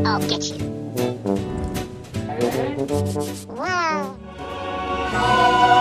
I'll get you. Wow.